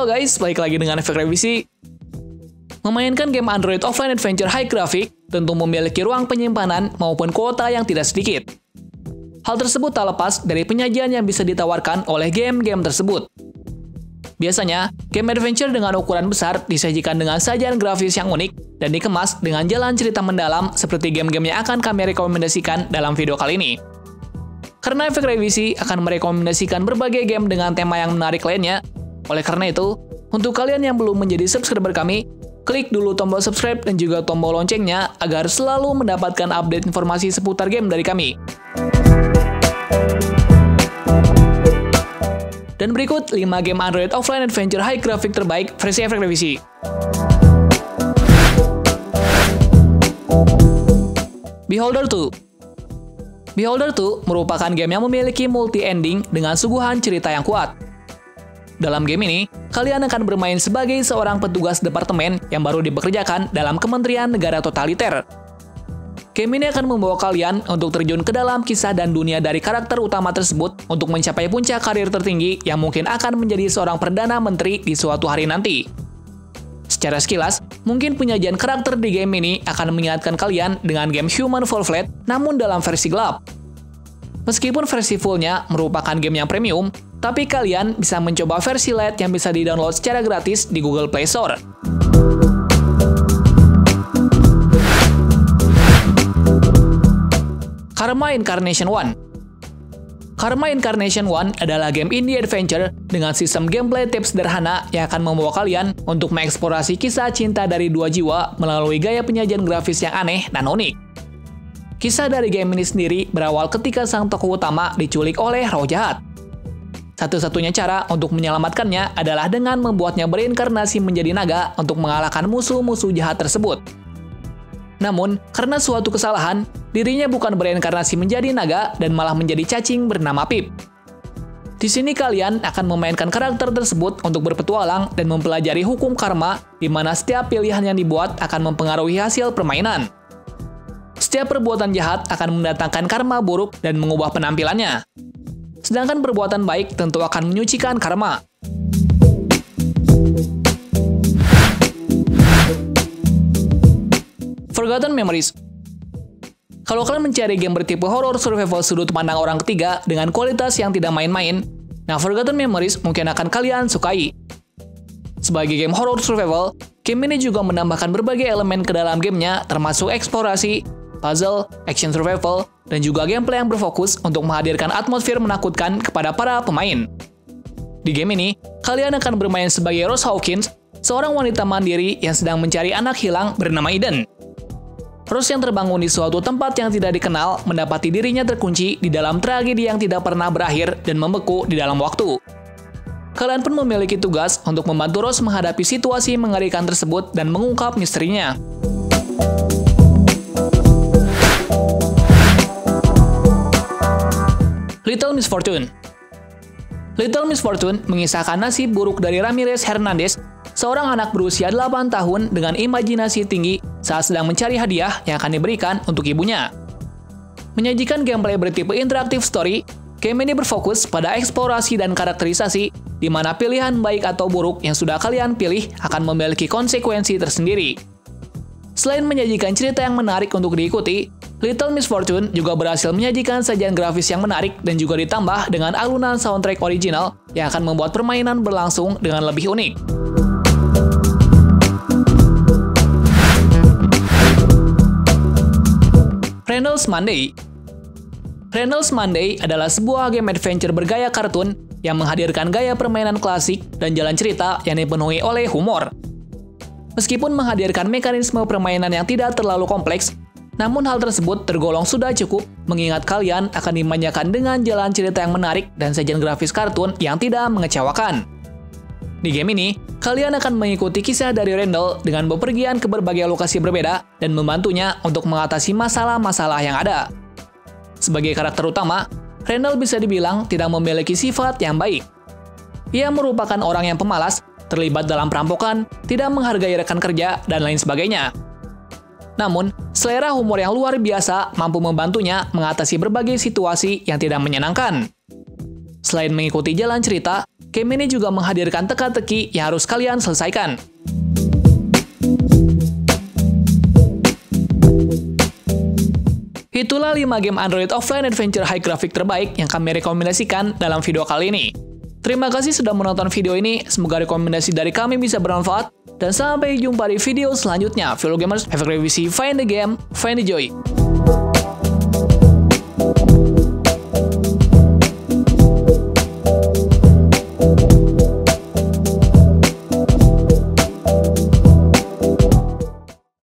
Halo guys, balik lagi dengan Efek Revisi. Memainkan game Android offline adventure high graphic tentu memiliki ruang penyimpanan maupun kuota yang tidak sedikit. Hal tersebut tak lepas dari penyajian yang bisa ditawarkan oleh game-game tersebut. Biasanya, game adventure dengan ukuran besar disajikan dengan sajian grafis yang unik dan dikemas dengan jalan cerita mendalam seperti game-game yang akan kami rekomendasikan dalam video kali ini. Karena Efek Revisi akan merekomendasikan berbagai game dengan tema yang menarik lainnya. Oleh karena itu, untuk kalian yang belum menjadi subscriber kami, klik dulu tombol subscribe dan juga tombol loncengnya agar selalu mendapatkan update informasi seputar game dari kami. Dan berikut 5 game Android offline adventure high graphic terbaik versi Efek Revisi. Beholder 2. Beholder 2 merupakan game yang memiliki multi-ending dengan suguhan cerita yang kuat. Dalam game ini, kalian akan bermain sebagai seorang petugas departemen yang baru dipekerjakan dalam Kementerian Negara Totaliter. Game ini akan membawa kalian untuk terjun ke dalam kisah dan dunia dari karakter utama tersebut untuk mencapai puncak karir tertinggi yang mungkin akan menjadi seorang Perdana Menteri di suatu hari nanti. Secara sekilas, mungkin penyajian karakter di game ini akan mengingatkan kalian dengan game Human Fall Flat, namun dalam versi gelap. Meskipun versi full-nya merupakan game yang premium, tapi kalian bisa mencoba versi Lite yang bisa di-download secara gratis di Google Play Store. Karma Incarnation 1. Karma Incarnation 1 adalah game indie adventure dengan sistem gameplay tips sederhana yang akan membawa kalian untuk mengeksplorasi kisah cinta dari dua jiwa melalui gaya penyajian grafis yang aneh dan unik. Kisah dari game ini sendiri berawal ketika sang tokoh utama diculik oleh roh jahat. Satu-satunya cara untuk menyelamatkannya adalah dengan membuatnya berinkarnasi menjadi naga untuk mengalahkan musuh-musuh jahat tersebut. Namun, karena suatu kesalahan, dirinya bukan berinkarnasi menjadi naga dan malah menjadi cacing bernama Pip. Di sini kalian akan memainkan karakter tersebut untuk berpetualang dan mempelajari hukum karma, di mana setiap pilihan yang dibuat akan mempengaruhi hasil permainan. Setiap perbuatan jahat akan mendatangkan karma buruk dan mengubah penampilannya. Sedangkan perbuatan baik tentu akan menyucikan karma. Forgotten Memories. Kalau kalian mencari game bertipe horror survival sudut pandang orang ketiga dengan kualitas yang tidak main-main, nah Forgotten Memories mungkin akan kalian sukai. Sebagai game horror survival, game ini juga menambahkan berbagai elemen ke dalam gamenya termasuk eksplorasi, puzzle, action survival, dan juga gameplay yang berfokus untuk menghadirkan atmosfer menakutkan kepada para pemain. Di game ini, kalian akan bermain sebagai Rose Hawkins, seorang wanita mandiri yang sedang mencari anak hilang bernama Eden. Rose yang terbangun di suatu tempat yang tidak dikenal mendapati dirinya terkunci di dalam tragedi yang tidak pernah berakhir dan membeku di dalam waktu. Kalian pun memiliki tugas untuk membantu Rose menghadapi situasi mengerikan tersebut dan mengungkap misterinya. Little Miss Fortune. Little Miss Fortune mengisahkan nasib buruk dari Ramirez Hernandez, seorang anak berusia 8 tahun dengan imajinasi tinggi saat sedang mencari hadiah yang akan diberikan untuk ibunya. Menyajikan gameplay bertipe interaktif story, game ini berfokus pada eksplorasi dan karakterisasi, di mana pilihan baik atau buruk yang sudah kalian pilih akan memiliki konsekuensi tersendiri. Selain menyajikan cerita yang menarik untuk diikuti, Little Miss Fortune juga berhasil menyajikan sajian grafis yang menarik dan juga ditambah dengan alunan soundtrack original yang akan membuat permainan berlangsung dengan lebih unik. Reynolds Monday. Reynolds Monday adalah sebuah game adventure bergaya kartun yang menghadirkan gaya permainan klasik dan jalan cerita yang dipenuhi oleh humor. Meskipun menghadirkan mekanisme permainan yang tidak terlalu kompleks, namun hal tersebut tergolong sudah cukup mengingat kalian akan dimanjakan dengan jalan cerita yang menarik dan sajian grafis kartun yang tidak mengecewakan. Di game ini, kalian akan mengikuti kisah dari Randall dengan bepergian ke berbagai lokasi berbeda dan membantunya untuk mengatasi masalah-masalah yang ada. Sebagai karakter utama, Randall bisa dibilang tidak memiliki sifat yang baik. Ia merupakan orang yang pemalas, terlibat dalam perampokan, tidak menghargai rekan kerja, dan lain sebagainya. Namun, selera humor yang luar biasa mampu membantunya mengatasi berbagai situasi yang tidak menyenangkan. Selain mengikuti jalan cerita, Game ini juga menghadirkan teka-teki yang harus kalian selesaikan. Itulah 5 game Android Offline Adventure High Graphic terbaik yang kami rekomendasikan dalam video kali ini. Terima kasih sudah menonton video ini, semoga rekomendasi dari kami bisa bermanfaat, dan sampai jumpa di video selanjutnya. Fellow gamers, Efek Revisi, find the game, find the joy.